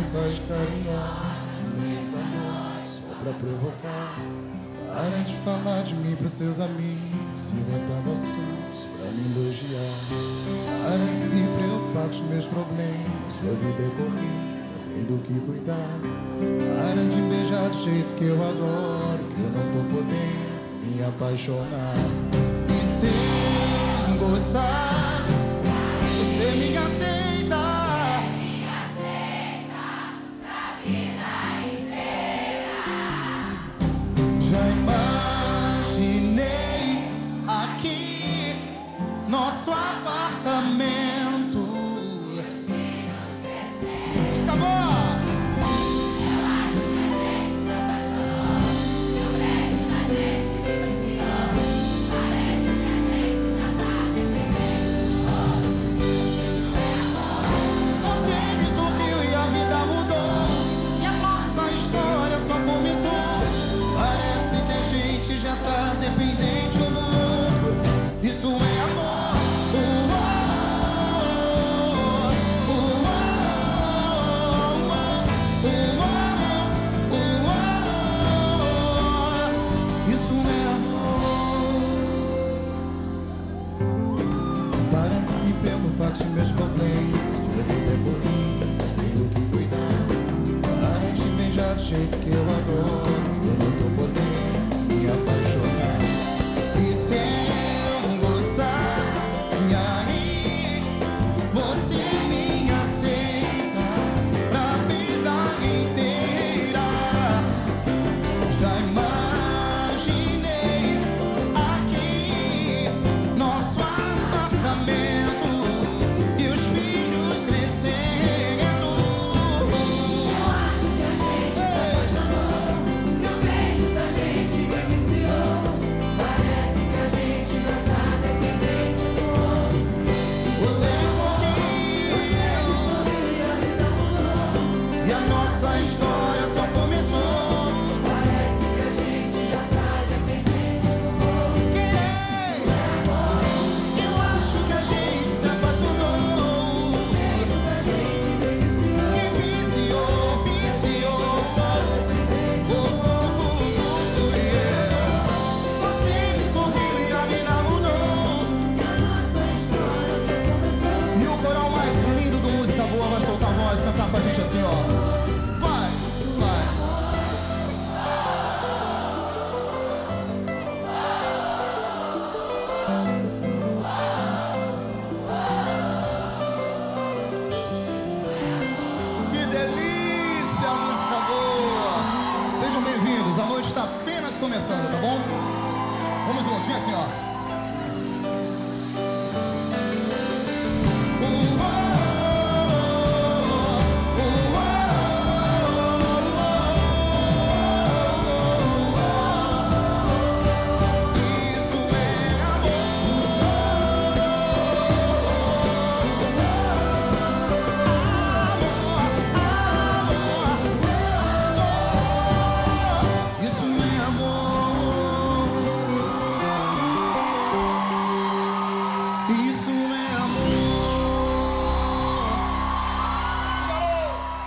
mensagem carinhosa, meio do amor, só pra provocar. Para de falar de mim pros seus amigos, inventando assuntos pra me elogiar. Para de se preocupar com os meus problemas, sua vida é corrida, tem do que cuidar. Para de beijar do jeito que eu adoro, que eu não tô podendo me apaixonar. E sem gostar, você me aceita. Nosso apartamento. Acabou! Você me sorriu e a vida mudou, e a nossa história só começou. Parece que a gente já tá dependente um do outro. Isso é amor. Para de meus problemas, sua vida é bonita, tenho que cuidar. Para de beijar do jeito que eu adoro, que eu não tô podendo me apaixonar. E sem gostar, e aí você me aceita pra vida inteira. Já imaginei aqui nosso apartamento. Cantar com a gente assim, ó. Vai, vai. Que delícia, a música boa. Sejam bem-vindos, a noite está apenas começando, tá bom? Vamos juntos, vem assim, ó.